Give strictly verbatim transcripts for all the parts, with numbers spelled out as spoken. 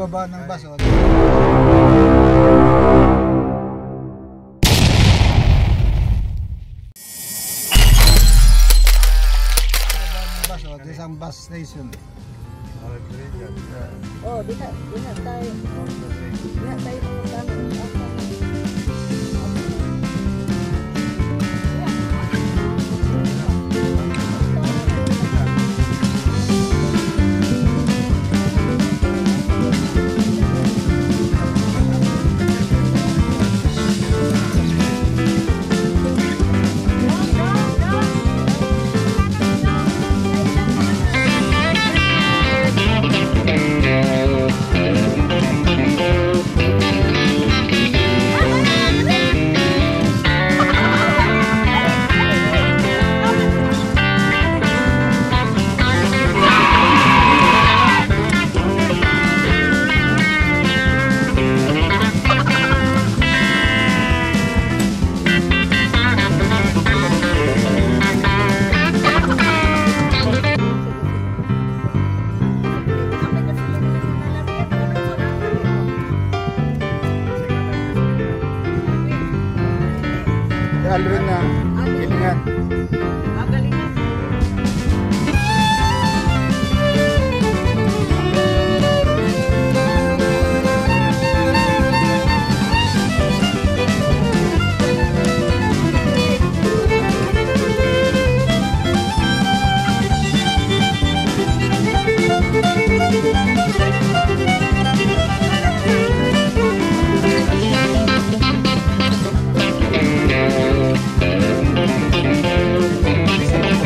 Baba ng baso. Baba ng isang bus station. Oh, di na, di na tayo. Di na tayo pumunta. Alwin na gilingan. Magalingan. Thank you.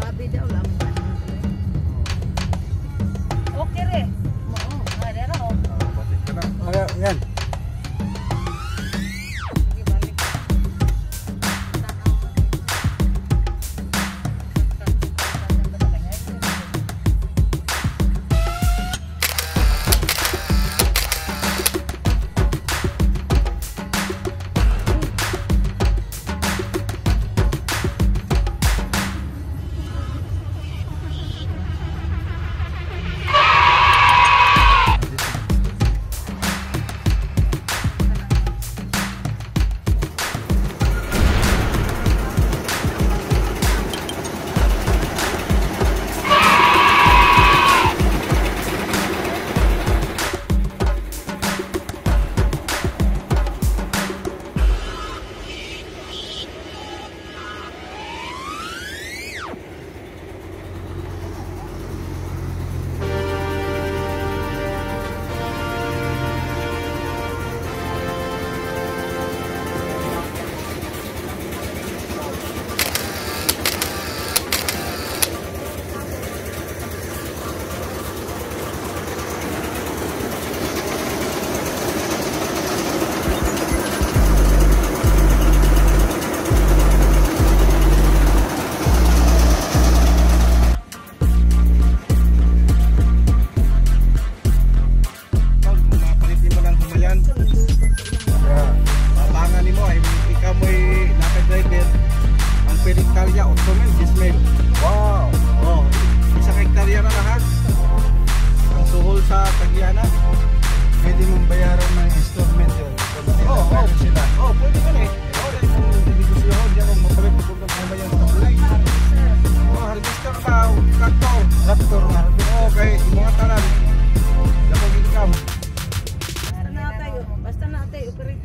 Sabi daw lang. Okay re. Oo, kaya na oh. Batik ka na. Ayan, yan.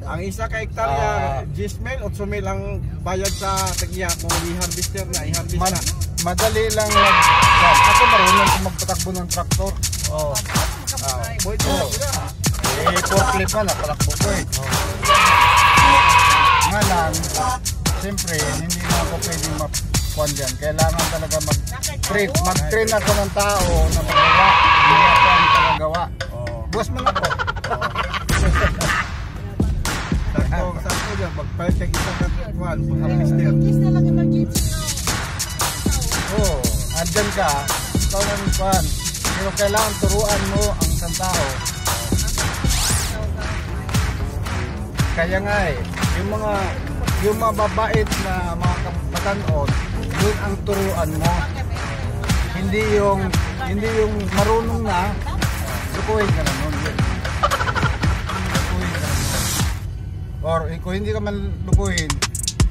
Ang isa ka hektarya, G-Smell, uh, eight mil ang bayad sa tagya kung i-harvester na, i-harvest na. Madali lang mag... Ako marunong kung magpatakbo ng traktor. Oo. Boy, ito na. Eh, forklift na, napalakbo ko eh. Nga lang, siyempre, hindi na ako pwedeng mapuan dyan. Kailangan talaga mag-train. Mag-train ako ng tao na magawa. Hindi ako ang tagagawa. Buwas mo na po. Kung saan ko dyan, magpapag isa ka kuhan, pag-harvester. Oo, andyan ka, ikaw na ng kuhan. Pero kailangan turuan mo ang isang tao. Kaya nga eh, yung mga, yung mababait na mga kapatanon, yun ang turuan mo. Hindi yung, hindi yung marunong na, sukuhin ka na nun. Or kung hindi ka man lukuhin,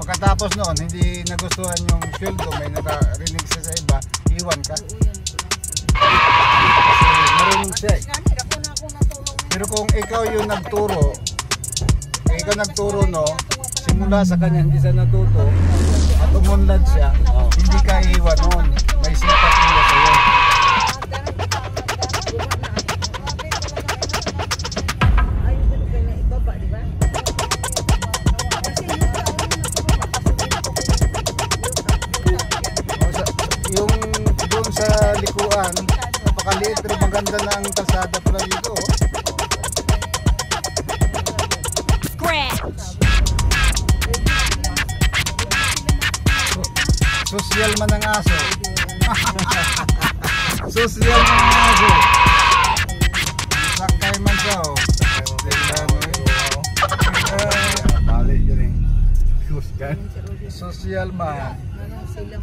pagkatapos noon, hindi nagustuhan yung sweldo, may natarinig siya sa iba, iwan ka. Kasi marunong siya eh. Pero kung ikaw yung nagturo, kung ikaw nagturo no, simula sa kanya hindi siya natuto, at umunlad siya, oh, hindi ka iwan noon, may sipat nila sa'yo. Napakaliit pero maganda na ang kalsada pala dito. Sosyal man ang aso. Sosyal man ang aso. Sakay man siya o. Sosyal man. Sosyal man.